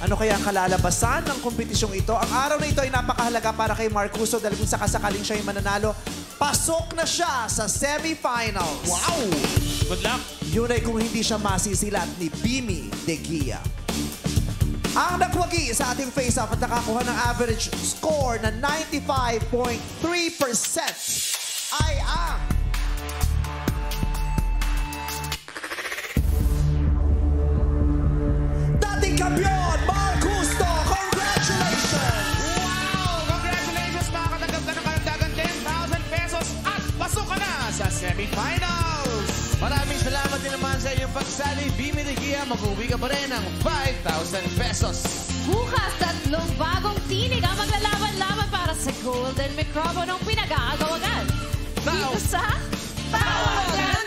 Ano kaya ang kalalabasan ng kompetisyong ito? Ang araw na ito ay napakahalaga para kay Mark Justo dahil kung sakasakaling siya ay mananalo, pasok na siya sa semifinals. Wow! Good luck! Yun ay kung hindi siya masisilat ni Bimi de Ghea. Ang nagwagi sa ating face-off at nakakuha ng average score na 95.3% ay ang... dating kampiyon, Mark Justo! Congratulations! Wow! Congratulations! Makakatanggap ka ng karagdagang 10,000 pesos at pasok ka na sa semifinals! Maraming salamat din naman sa iyong pagsali. Bimi de Ghea, mag-uwi ka pa rin ng 5,000 pesos. Bukas, tatlong bagong tinig ang maglalaban-laban para sa golden microphone ng pinag-aagawagan. Dito sa Tawagan!